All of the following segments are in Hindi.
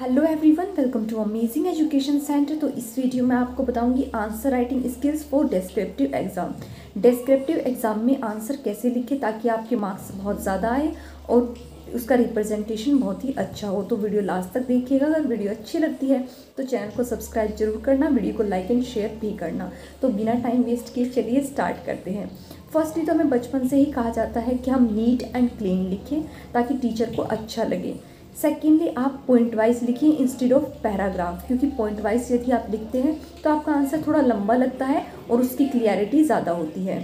Hello everyone, welcome to amazing education centre. तो इस वीडियो में आपको बताऊंगी answer writing skills for descriptive exam. Descriptive exam में आंसर कैसे लिखें ताकि आपके मार्क्स बहुत ज़्यादा आए और उसका रिप्रेजेंटेशन बहुत ही अच्छा हो। तो वीडियो लास्ट तक देखिएगा। अगर वीडियो अच्छी लगती है तो चैनल को सब्सक्राइब जरूर करना, वीडियो को लाइक एंड शेयर भी करना। तो बिना टाइम वेस्ट किए चलिए स्टार्ट करते हैं। फर्स्टली तो हमें बचपन से ही कहा जाता है कि हम नीट एंड क्लीन लिखें ताकि टीचर को अच्छा लगे। सेकेंडली, आप पॉइंट वाइज लिखिए इंस्टेड ऑफ पैराग्राफ, क्योंकि पॉइंट वाइज यदि आप लिखते हैं तो आपका आंसर थोड़ा लंबा लगता है और उसकी क्लियरिटी ज़्यादा होती है।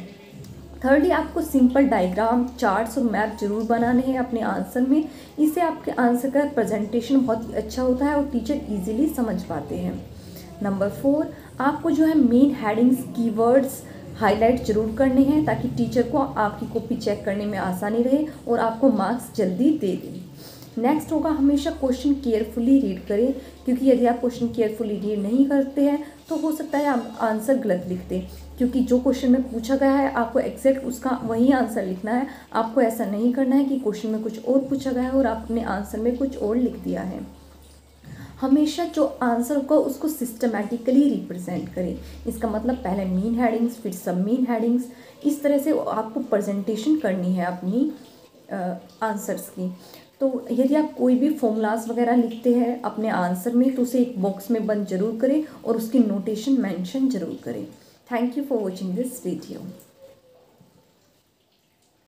थर्डली, आपको सिंपल डायग्राम, चार्ट्स और मैप जरूर बनाने हैं अपने आंसर में। इससे आपके आंसर का प्रेजेंटेशन बहुत ही अच्छा होता है और टीचर ईजिली समझ पाते हैं। नंबर 4, आपको जो है मेन हेडिंग्स, कीवर्ड्स हाईलाइट जरूर करने हैं ताकि टीचर को आपकी कॉपी चेक करने में आसानी रहे और आपको मार्क्स जल्दी दे दें। नेक्स्ट होगा, हमेशा क्वेश्चन केयरफुली रीड करें, क्योंकि यदि आप क्वेश्चन केयरफुली रीड नहीं करते हैं तो हो सकता है आप आंसर गलत लिख दें, क्योंकि जो क्वेश्चन में पूछा गया है आपको एग्जैक्ट उसका वही आंसर लिखना है। आपको ऐसा नहीं करना है कि क्वेश्चन में कुछ और पूछा गया है और आपने आंसर में कुछ और लिख दिया है। हमेशा जो आंसर होगा उसको सिस्टमेटिकली रिप्रेजेंट करें। इसका मतलब पहले मेन हेडिंग्स, फिर सब मेन हेडिंग्स, इस तरह से आपको प्रेजेंटेशन करनी है अपनी आंसर्स की। तो यदि आप कोई भी फॉर्मूलाज वगैरह लिखते हैं अपने आंसर में तो उसे एक बॉक्स में बंद जरूर करें और उसकी नोटेशन मेंशन जरूर करें। Thank you for watching this video.